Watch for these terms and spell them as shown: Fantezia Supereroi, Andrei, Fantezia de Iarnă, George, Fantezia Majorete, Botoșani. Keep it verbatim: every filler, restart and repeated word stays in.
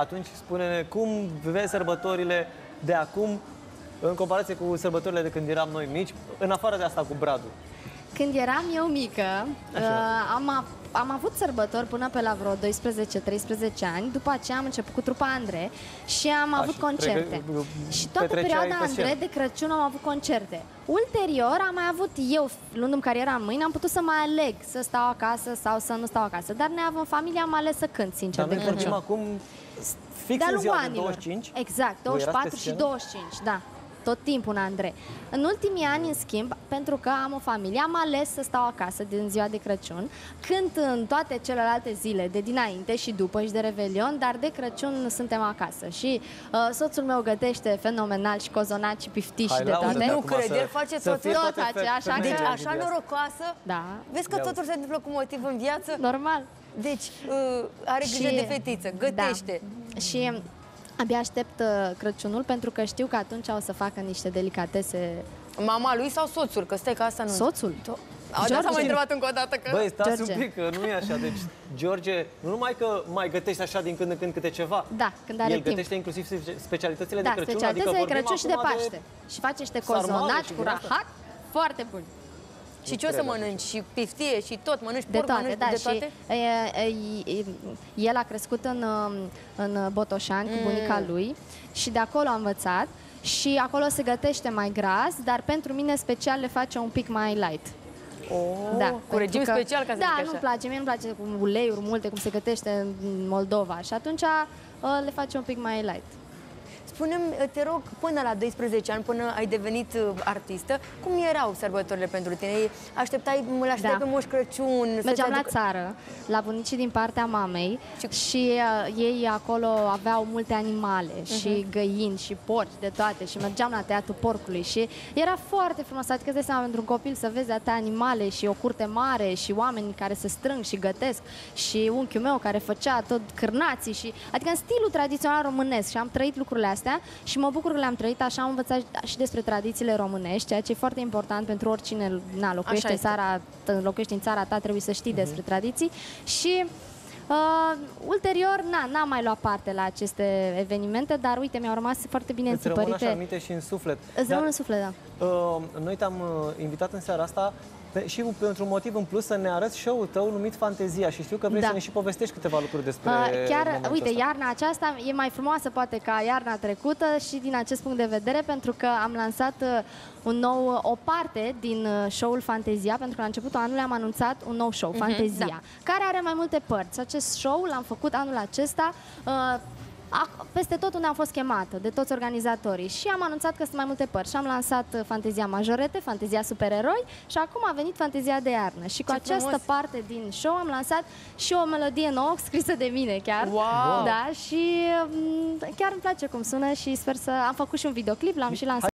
atunci spune-ne cum vezi sărbătorile de acum în comparație cu sărbătorile de când eram noi mici, în afară de asta cu bradul. Când eram eu mică, uh, am, am avut sărbători până pe la vreo doisprezece treisprezece ani. După aceea am început cu trupa Andrei și am A, avut și concerte. Și toată perioada Andrei de Crăciun am avut concerte. Ulterior am mai avut eu, luându-mi cariera în mâini, am putut să mai aleg să stau acasă sau să nu stau acasă. Dar ne avem familia, am ales să cânt, sincer, dar de Crăciun. Acum fix în ziua de douăzeci și cinci? Exact, douăzeci și patru și douăzeci și cinci, da. Tot timpul în Andrei. În ultimii ani, în schimb, pentru că am o familie, am ales să stau acasă din ziua de Crăciun, cânt în toate celelalte zile, de dinainte și după și de Revelion, dar de Crăciun suntem acasă. Și uh, soțul meu gătește fenomenal și cozonaci și piftici de toate. Nu cred, el face tot, așa, deci, așa norocoasă. Da. Vezi că totul se întâmplă cu motiv în viață? Normal. Deci, uh, are grijă și de fetiță, gătește. Da. Și abia aștept Crăciunul, pentru că știu că atunci o să facă niște delicatese. Mama lui sau soțul? Că stai, că asta nu... Soțul? George s-a mai întrebat încă o dată că... Băi, stați un pic, că nu e așa. Deci, George, nu numai că mai gătește așa din când în când câte ceva. Da, când are timp. El gătește inclusiv specialitățile de Crăciun. Da, specialitățile de Crăciun și de Paște. Și face niște cozonaci cu rahat foarte buni. Și ce o să mănânci? Și piftie și tot? Mănânci porc, de toate, da, de toate? Și el a crescut în, în Botoșani mm. cu bunica lui și de acolo a învățat și acolo se gătește mai gras, dar pentru mine special le face un pic mai light. Oh, da, cu regim că, special, ca să da, nu-mi place, mie nu-mi place cu uleiuri multe, cum se gătește în Moldova și atunci le face un pic mai light. Spune-mi, te rog, până la doisprezece ani, până ai devenit artistă, cum erau sărbătorile pentru tine? Așteptai, îl așteptai da. pe Moș Crăciun? Mergeam la țară, la bunicii din partea mamei și, și uh, ei acolo aveau multe animale uh-huh. și găini și porci de toate și mergeam la tăiatul porcului și era foarte frumos, adică îți dai seama pentru un copil să vezi atâtea animale și o curte mare și oameni care se strâng și gătesc și unchiul meu care făcea tot cârnații și adică în stilul tradițional românesc și am trăit lucrurile astea. Și mă bucur că le-am trăit, așa am învățat și despre tradițiile românești, ceea ce e foarte important pentru oricine na, locuiește, în țara, locuiește în țara ta, trebuie să știi uh-huh. despre tradiții. Și uh, ulterior, na, n-am mai luat parte la aceste evenimente, dar uite, mi-au rămas foarte bine înțipărite. Îți rămân așa aminte și în suflet. Îți rămân în suflet, da. Uh, noi te-am uh, invitat în seara asta pe, și pentru un motiv în plus să ne arăți show-ul tău numit Fantezia și știu că vrei da. să ne și povestești câteva lucruri despre uh, chiar, uite, ăsta. Iarna aceasta e mai frumoasă poate ca iarna trecută și din acest punct de vedere pentru că am lansat un nou, o parte din show-ul Fantezia pentru că la începutul anului am anunțat un nou show, uh-huh, Fantezia, da. care are mai multe părți. Acest show l-am făcut anul acesta uh, peste tot unde am fost chemată, de toți organizatorii. Și am anunțat că sunt mai multe părți. Și am lansat Fantezia Majorete, Fantezia Supereroi și acum a venit Fantezia de Iarnă. Și cu Ce această frumos. parte din show am lansat și o melodie nouă, scrisă de mine chiar. Wow. Da, și chiar îmi place cum sună și sper să... Am făcut și un videoclip, l-am și lansat.